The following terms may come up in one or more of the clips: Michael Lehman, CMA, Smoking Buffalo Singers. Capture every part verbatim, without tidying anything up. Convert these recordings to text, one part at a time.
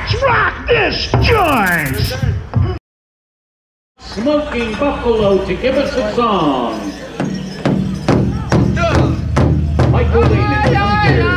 Let's rock this joint! Smoking Buffalo to give us a song. Michael Lehman on gear.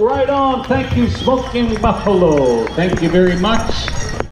Right on, thank you, Smoking Buffalo. Thank you very much.